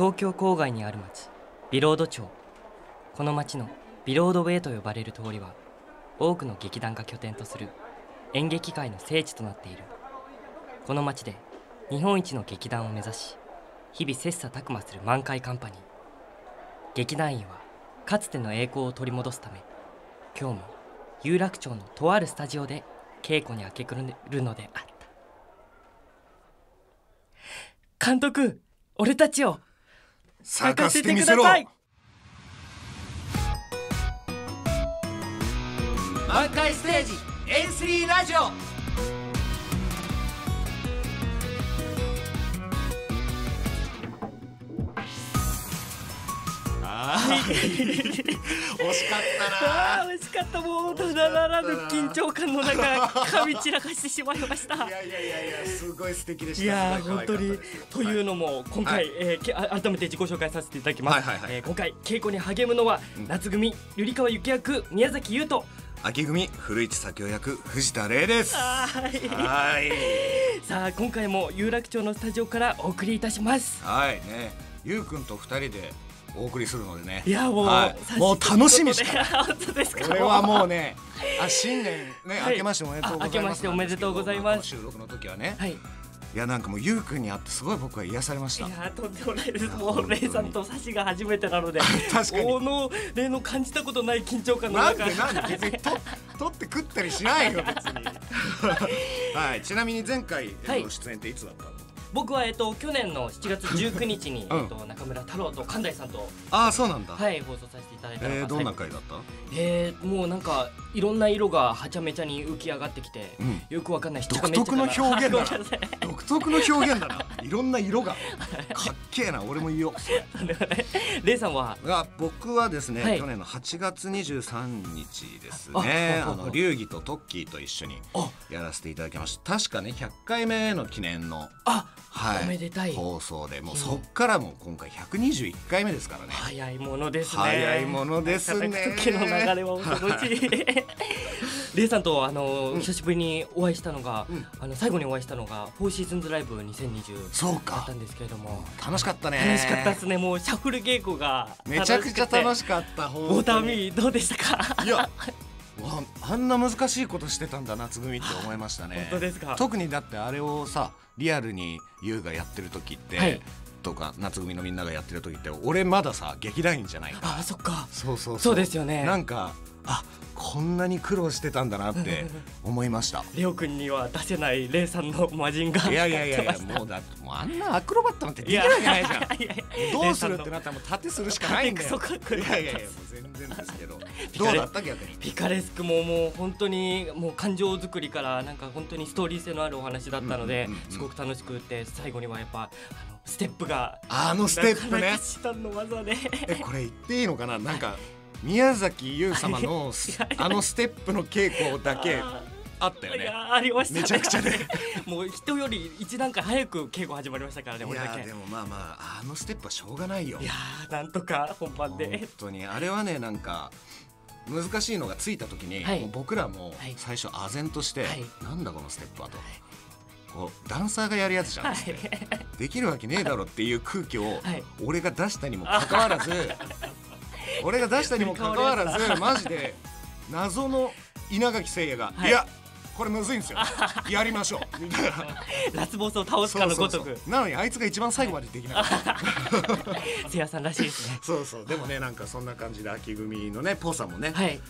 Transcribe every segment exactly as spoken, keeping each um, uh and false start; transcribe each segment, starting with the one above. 東京郊外にある町、ビロード町。この町のビロードウェイと呼ばれる通りは、多くの劇団が拠点とする演劇界の聖地となっている。この町で日本一の劇団を目指し、日々切磋琢磨する満開カンパニー。劇団員はかつての栄光を取り戻すため、今日も有楽町のとあるスタジオで稽古に明け暮れるのであった。監督、俺たちを咲かせてください。満開ステージ エムエスエースリー ラジオ。惜しかったなあ。惜しかった。もうただならぬ緊張感の中、髪散らかしてしまいました。いやいやいやいや、すごい素敵でした。いや本当に。というのも今回、はい、えー、改めて自己紹介させていただきます。今回稽古に励むのは、うん、夏組百合川幸役宮崎優斗、秋組古市咲夫役藤田玲です。はい。はい。さあ今回も有楽町のスタジオからお送りいたします。はいね、優君と二人でお送りするのでね。いやもう、はい、もう楽しみしかない。本当ですか。これはもうね、あ、新年ね、明けましておめでとうございます。明けましておめでとうございます。収録の時はね。はい。いやなんかもうゆうくんに会ってすごい僕は癒されました。いやとんでもないです。もうレイさんとサシが初めてなので、確かに。このレイの感じたことない緊張感の中。なんでなんで別にと取って食ったりしないよ別に。はい。ちなみに前回の出演っていつだったの？僕はえっと去年のしちがつじゅうくにちにえっと中村太郎と神田さんと、ああそうなんだ、はい、放送させていただいたのが、えー、どんな回だった？えー、もうなんかいろんな色がはちゃめちゃに浮き上がってきて、うん、よくわかんない人がめっちゃ独特の表現だな独特の表現だな、いろんな色がかっけえな、俺も言おうレイさんは？僕はですね、はい、去年のはちがつにじゅうさんにちですね、あの流儀とトッキーと一緒にやらせていただきました。確かねひゃっかいめの記念の、あ、はい、おめでたい放送で、もうそっからもう今回ひゃくにじゅういっかいめですからね。早いものですね。早いものですね。時の流れは恐ろしい。レイさんとあの、うん、久しぶりにお会いしたのが、うん、あの最後にお会いしたのがフォーシーズンズライブにせんにじゅうだったんですけれども、楽しかったね。楽しかったですね。もうシャッフル稽古がめちゃくちゃ楽しかった。本当に。ウォーターミーどうでしたか？いや。あんな難しいことしてたんだ夏組って思いましたね。本当ですか。特にだってあれをさ、リアルに優がやってる時って、はい、とか夏組のみんながやってる時って、俺まださ劇団員じゃないから。あ、そっか。そうそうそう、そうですよね。なんか、あ、こんなに苦労してたんだなって思いました。レオ君には出せないレイさんの魔人が。いやいやいやいや、もうだってもうあんなアクロバットなんてできるわけないじゃん。どうするってなったらもう盾するしかないんだよ。いやいやいや、もう全然ですけど。どうだった逆に？ピカレスクももう本当にもう感情作りからなんか本当にストーリー性のあるお話だったので、すごく楽しくって最後にはやっぱあのステップが、あのステップね。さんの技で。え、これ言っていいのかな、なんか。宮崎優様のあのステップの稽古だけあったよね。ありましたね。めちゃくちゃね。もう人より一段階早く稽古始まりましたからね。いやでもまあまああのステップはしょうがないよ。いやなんとか本番で。本当にあれはね、なんか難しいのがついた時に、はい、もう僕らも最初唖然として、はい、なんだこのステップはと。はい、こうダンサーがやるやつじゃんって、はい、できるわけねえだろっていう空気を、はい、俺が出したにもかかわらず。俺が出したにもかかわらずマジで謎の稲垣誠也が、はい、いやこれむずいんですよやりましょうみたいなラスボスを倒すかのごとく。なのにあいつが一番最後までできなかった誠也さんらしいですね。そうそう。でもね、なんかそんな感じで秋組のねポーさんもね、はい、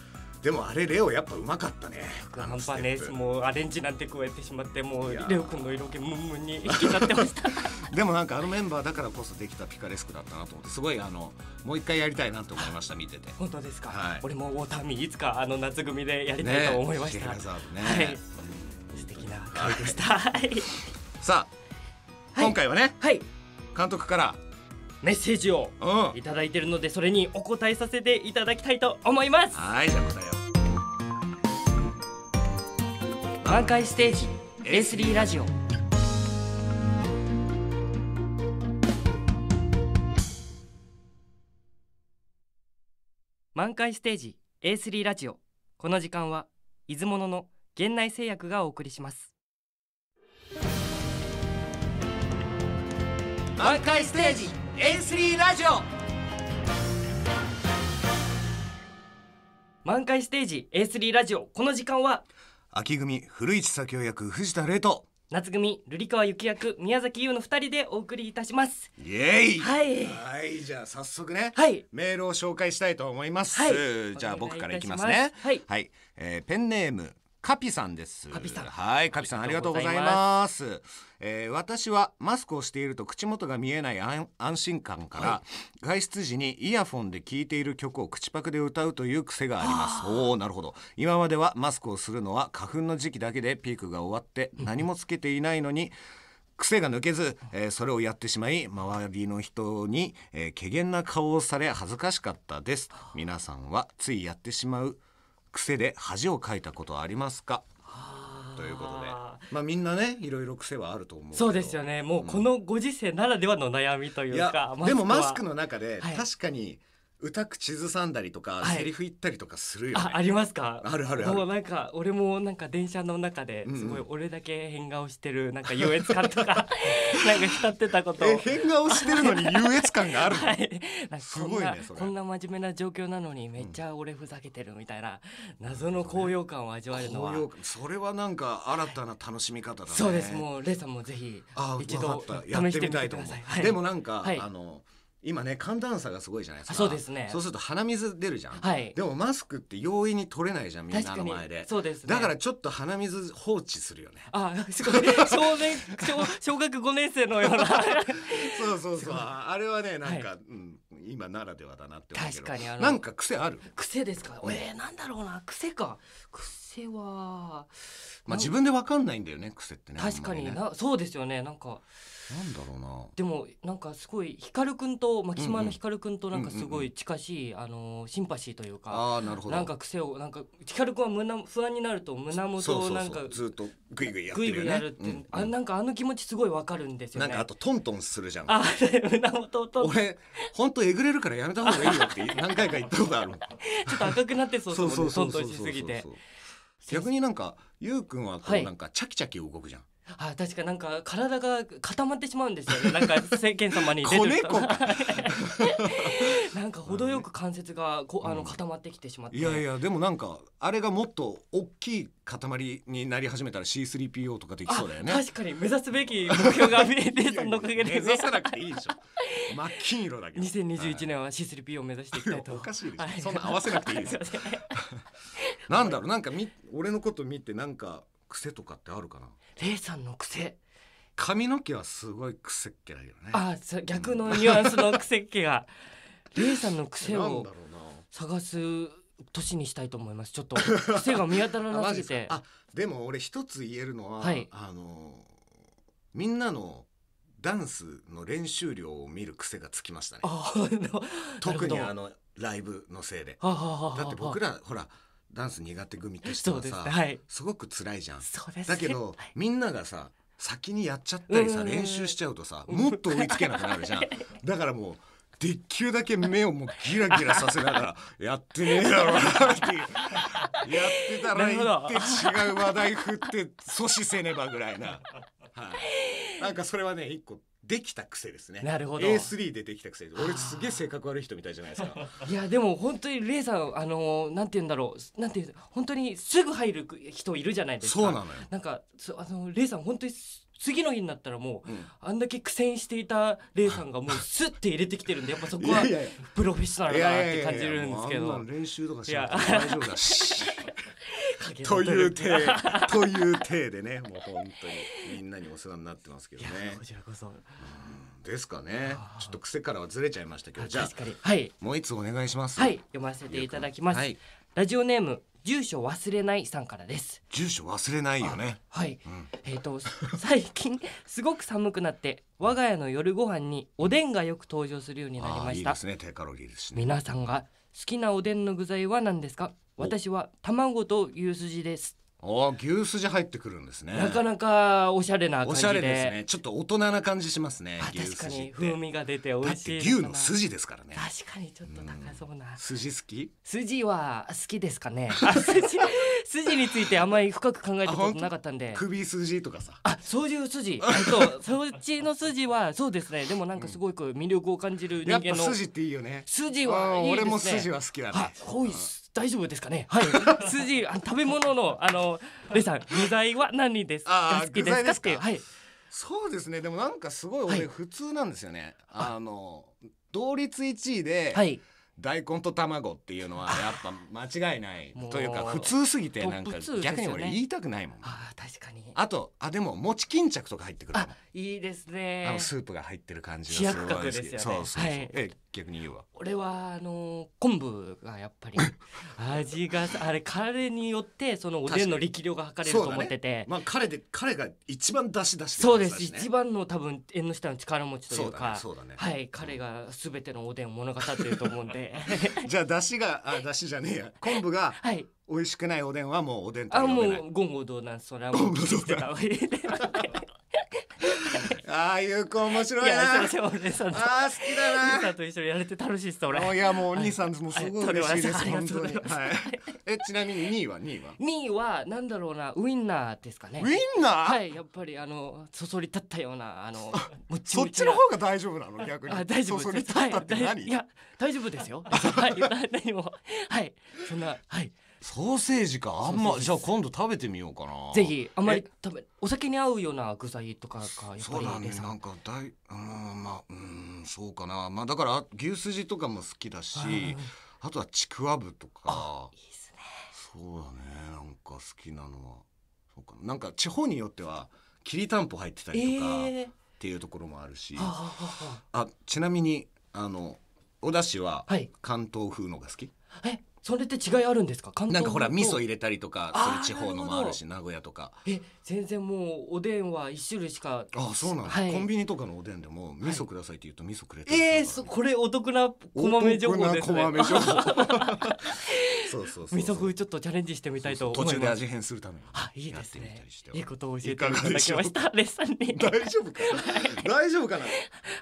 でもあれレオやっぱうまかったね。半端ね、もうアレンジなんて加えてしまってもうレオ君の色気ムンムンに引き立ってましたでもなんかあのメンバーだからこそできたピカレスクだったなと思って、すごいあのもう一回やりたいなと思いました見てて。本当ですか、はい、俺もウォーターミーいつかあの夏組でやりたいと思いました。素敵な回でしたさあ今回はね、はい、監督からメッセージをいただいているので、うん、それにお答えさせていただきたいと思います。はい、じゃあ答えよう。満開ステージ エースリー ラジオ。満開ステージ エースリー ラジオ。この時間は出雲野の源内製薬がお送りします。満開ステージエムエスエースリー ラジオ満開ステージ エースリー ラジオ。この時間は秋組古市早紀夫役藤田玲と夏組瑠璃川幸役宮崎優のふたりでお送りいたします。イエイ、はい、はいじゃあ早速ね、はい、メールを紹介したいと思います、はい、じゃあ僕からいきますね。はい、はいえー、ペンネームカピさんです。カピさん、はい、カピさんありがとうございます。えー、私はマスクをしていると口元が見えない安心感から、はい、外出時にイヤフォンで聴いている曲を口パクで歌うという癖があります。おーなるほど。今まではマスクをするのは花粉の時期だけでピークが終わって何もつけていないのに、うん癖が抜けず、えー、それをやってしまい周りの人に、えー、怪訝な顔をされ恥ずかしかったです。皆さんはついやってしまう癖で恥をかいたことはありますかということで、まあ、みんなねいろいろ癖はあると思うけど。そうですよね。もうこのご時世ならではの悩みというか、うん、でもマスクの中で確かに歌口ずさんだりとか、はい、セリフ言ったりとかするよね。 あ, ありますか。あるあるある。もうなんか俺もなんか電車の中ですごい俺だけ変顔してるなんか優越感とかなんか浸ってたことえ変顔してるのに優越感があるの、はい、なんかすごいねそれ。こんな真面目な状況なのにめっちゃ俺ふざけてるみたいな謎の高揚感を味わえるのは、うん、それはなんか新たな楽しみ方だね。そうです。もうレイさんもぜひ一度試してみてください、はい、でもなんか、はい、あの今ね寒暖差がすごいじゃないですか。そうですね。そうすると鼻水出るじゃん、はい、でもマスクって容易に取れないじゃんみんなの前で。そうです、ね、だからちょっと鼻水放置するよね。あすごい小, 年 小, 小学ごねん生のようなそうそうそうあれはねなんか、はいうん、今ならではだなって思うけど。確かにあのなんか癖ある。癖ですか、うん、えー、なんだろうな癖か癖はまあ自分で分かんないんだよね癖ってね。確かにな、ね、そうですよね。なんかなんだろうな。でもなんかすごい光くんと牧島の光くんとなんかすごい近しい、うんうん、あのシンパシーというか。あなるほど。なんか癖をなんか光くんは胸不安になると胸元をなんかそうそうそうずっとグイグイやってるよね。グイグイやるって、うんうん、あなんかあの気持ちすごいわかるんですよね。なんかあとトントンするじゃん。あ胸元をトントン俺本当えぐれるからやめた方がいいよって何回か言ったことあるちょっと赤くなってそうそうそうトントンしすぎて。逆になんかゆうくんはこうなんかチャキチャキ動くじゃん、はいああ確かなんか体が固まってしまうんですよね。なんか聖剣様に出てるとなんか程よく関節がこ、うん、あの固まってきてしまって。いやいやでもなんかあれがもっと大きい塊になり始めたら シースリーピーオー とかできそうだよね。確かに目指すべき目標がレイさんのおかげで、ね、いやいや目指さなくていいでしょ真っ金色だけどにせんにじゅういちねんは シースリーピーオー を目指していきたいと。いおかしいでしょ、はい、そんな合わせなくていいですよなんだろうなんかみ俺のこと見てなんか癖とかってあるかな。レイさんの癖髪の毛はすごい癖っ気だけどね。ああ逆のニュアンスの癖っ気がレイさんの癖を探す年にしたいと思います。ちょっと癖が見当たらなすぎてあ, あでも俺一つ言えるのは、はい、あのみんなのダンスの練習量を見る癖がつきましたね。あ特にあのライブのせいではははははだって僕らほらダンス苦手組としてはさ、はい、すごく辛いじゃん。そうです、ね、だけど、はい、みんながさ先にやっちゃったりさ練習しちゃうとさもっと追いつけなくなるじゃんだからもうできるだけ目をもうギラギラさせながらやってねえだろうなっていうやってたら行って違う話題振って阻止せねばぐらいな、はい、なんかそれはね一個できた癖ですね。なるほど。 エースリー でできた癖です。俺すげえ性格悪い人みたいじゃないですかいやでも本当にレイさんあのー、なんて言うんだろうなんていう本当にすぐ入る人いるじゃないですか。そうなのよ。なんかあのレイさん本当に次の日になったらもう、うん、あんだけ苦戦していたレイさんがもうスッて入れてきてるんでやっぱそこはプロフェッショナルだなって感じるんですけど。いやいやいやいやもうあんな練習とかしなくて大丈夫だしという体という体でねもう本当にみんなにお世話になってますけどね。こちらこそ、うん、ですかね。ちょっと癖からはずれちゃいましたけどじゃあ確かに、はい、もう一つお願いします。はい読ませていただきます、はい、ラジオネーム住所忘れないさんからです。住所忘れないよね。はい、うん、えーと最近すごく寒くなって我が家の夜ご飯におでんがよく登場するようになりました。いいですね低カロリーですしね。皆さんが好きなおでんの具材は何ですか。私は卵と牛すじです。あ牛すじ入ってくるんですね。なかなかおしゃれな感じでおしゃれですね。ちょっと大人な感じしますね。確かに風味が出て美味しい。だって牛の筋ですからね。確かにちょっと高そうな、うん、筋好き筋は好きですかね。筋,筋についてあんまり深く考えたことなかったんで。首筋とかさあ、そういう筋そうそっちの筋はそうですね。でもなんかすごく魅力を感じる人間の、うん、やっぱ筋っていいよね。筋はいいですね。俺も筋は好きだね。はい、大丈夫ですかね。はい筋、あ、食べ物のあのレイさん、具材は何ですか、好きですかって。はい、そうですね。でもなんかすごい俺普通なんですよね、はい、あの同率いちいで、はい、大根と卵っていうのはやっぱ間違いないというか普通すぎて、なんか逆に俺言いたくないもん、ね、あ、確かに。あと、あ、でも餅巾着とか入ってくるの、あ、いいですね。あのスープが入ってる感じがすごい好き。飛躍角ですよね。そうそうそう、はい。え、逆に言うわ、俺はあのー、昆布がやっぱり味があれ、彼によってそのおでんの力量が測れると思ってて、ね。まあ、彼で彼が一番出し出してる、ね、そうです。一番の多分縁の下の力持ちというか、そうだね、そうだね、はい、彼が全てのおでんを物語ってると思うんでじゃあ出汁が、あ、出汁じゃねえや、昆布がはい、美味しくないおでんはもうおでんとは呼べない。あ、もう言語道断、それはもう気にしてたああいう子面白いな。いや、そうそう、そう、あー、好きだな。兄さんと一緒にやれて楽しいです。俺、いや、もうお兄さんもすごい嬉しいです、はい、本当に、はい。え、ちなみににいはにいはにいはなんだろうな、ウインナーですかね。ウインナー、はい、やっぱりあのそそり立ったような、あのもちもち、そっちの方が大丈夫なの、逆に。あ、大丈夫、そそり立ったって何、はい、いや大丈夫ですよはい、何も、はい、そんな、はい。ソーセージか、あんま、じゃあ今度食べてみようかな。ぜひ、あんまり食べ、お酒に合うような具材とかがやっぱり。そうだね、なんか大、うーん、まあ、うーん、そうかな。まあだから牛すじとかも好きだし、あ, あとはちくわぶとか。いいですね。そうだね、なんか好きなのはそうかな。なんか地方によってはきりたんぽ入ってたりとか、えー、っていうところもあるし。はははあ、ちなみにあのお出汁は関東風のが好き？はい、え、それって違いあるんですか？なんかほら味噌入れたりとかする地方のもあるし、名古屋とか。え、全然もうおでんは一種類しか。あ、そうなんだ、はい。コンビニとかのおでんでも味噌くださいって言うと味噌くれたりするから、ね。えー、そ、これお得な小豆情報ですね。お得な小豆情報そうそうそう。味噌風ちょっとチャレンジしてみたいと思います。そうそう、途中で味変するためにやってみたりして。いいことを教えていただきました。レッサンに。大丈夫かな。大丈夫かな。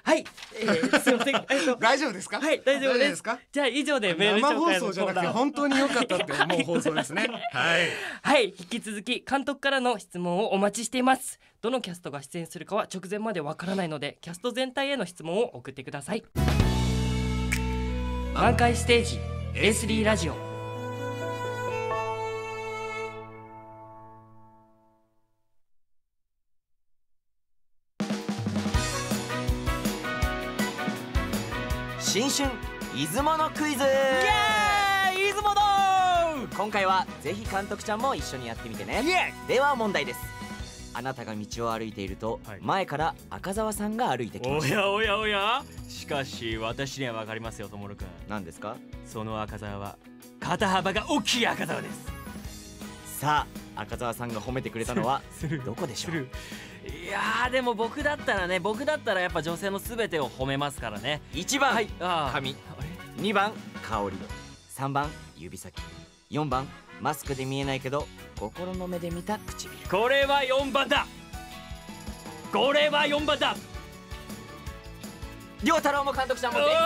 はい。えー、すいません。大丈夫ですか。はい、大丈夫ですか。じゃあ以上でメール紹介のコーナー。本当に良かったって思う放送ですねはい、はい、引き続き監督からの質問をお待ちしています。どのキャストが出演するかは直前までわからないので、キャスト全体への質問を送ってください。満開ステージ エースリー ラジオ。新春出雲のクイズ、イエーイ。今回はぜひ監督ちゃんも一緒にやってみてね。では問題です。あなたが道を歩いていると、はい、前から赤澤さんが歩いてきました。おやおやおや、しかし私には分かりますよ、ともろくん。何ですか？その赤澤は肩幅が大きい赤澤です。さあ、赤澤さんが褒めてくれたのはどこでしょう？いやー、でも僕だったらね、僕だったらやっぱ女性の全てを褒めますからね。いちばん、はい、髪、にばん香り、さんばん指先、よんばんマスクで見えないけど心の目で見た唇。これはよんばんだ、これはよんばんだ。亮太郎も監督ちゃんもできてな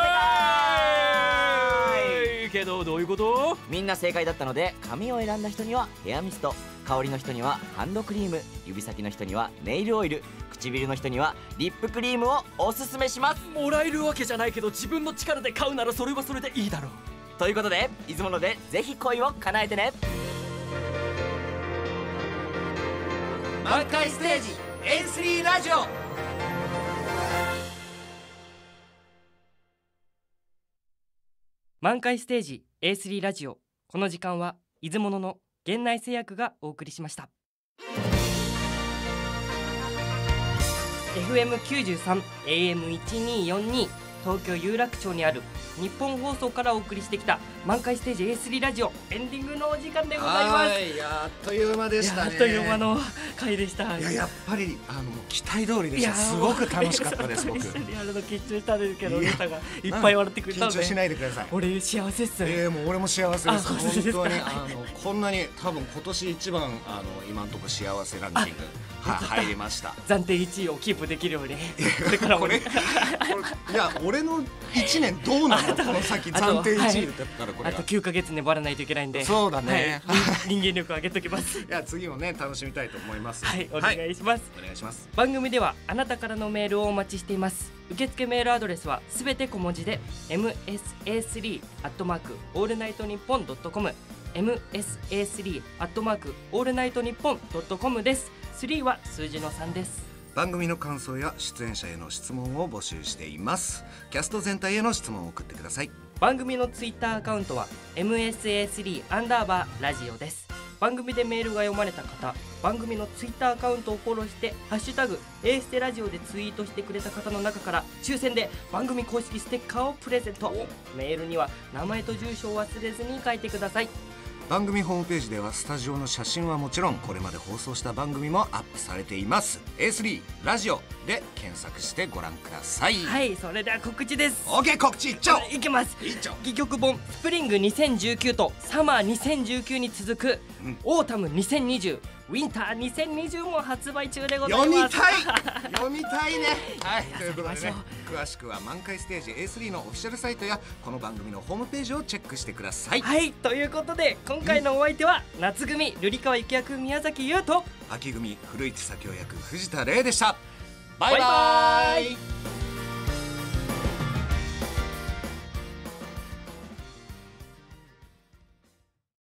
いけど、どういうこと？みんな正解だったので、髪を選んだ人にはヘアミスト、香りの人にはハンドクリーム、指先の人にはネイルオイル、唇の人にはリップクリームをおすすめします。もらえるわけじゃないけど自分の力で買うならそれはそれでいいだろう。ということで、出雲のでぜひ恋を叶えてね。満開ステージ エースリー ラジオ。満開ステージ エースリー ラジオ。この時間は出雲のの源内製薬がお送りしました。 エフエムきゅうじゅうさん エーエムせんにひゃくよんじゅうに 東京有楽町にある日本放送からお送りしてきた満開ステージ エースリー ラジオ、エンディングのお時間でございます。はい、あっという間でしたね。あっという間の回でした。いや、やっぱりあの期待通りでした。すごく楽しかったです。僕一緒にやるの緊張したんですけど、リタがいっぱい笑ってくれたので緊張しないでください。俺幸せっす。えー、もう俺も幸せです。本当にあのこんなに多分今年一番あの今のところ幸せランキング入りました。暫定いちいをキープできるように。これから俺、いや、俺のいちねんどうなの、この先。暫定いちいだったらよこれが。あときゅうかげつ粘らないといけないんで。そうだね、はい、人間力を上げときますいや次もね楽しみたいと思います。はいお願いします、はい、お願いします。番組ではあなたからのメールをお待ちしています。受付メールアドレスはすべて小文字で エムエスエースリーアットマークオールナイトニッポンドットコム エムエスエースリーアットマークオールナイトニッポンドットコム です。スリーは数字のさんです。番組の感想や出演者への質問を募集しています。キャスト全体への質問を送ってください。番組のツイッターアカウントは エムエスエースリーアンダーバーラジオ です。番組でメールが読まれた方、番組のツイッターアカウントをフォローしてハッシュタグ A ステラジオでツイートしてくれた方の中から抽選で番組公式ステッカーをプレゼント。メールには名前と住所を忘れずに書いてください。番組ホームページではスタジオの写真はもちろん、これまで放送した番組もアップされています。 エースリー ラジオで検索してご覧ください。はい、それでは告知です。 OK 告知いっちょいきます。戯曲本スプリングにせんじゅうきゅうとサマーにせんじゅうきゅうに続く、うん、オータムにせんにじゅうウィンターにせんにじゅうも発売中でございます。読みたい読みたいねはいということでね、詳しくは満開ステージ エースリー のオフィシャルサイトやこの番組のホームページをチェックしてください。はいということで今回のお相手は、うん、夏組瑠璃川幸役宮崎優と秋組古市咲夫役藤田玲でした。バイバイ。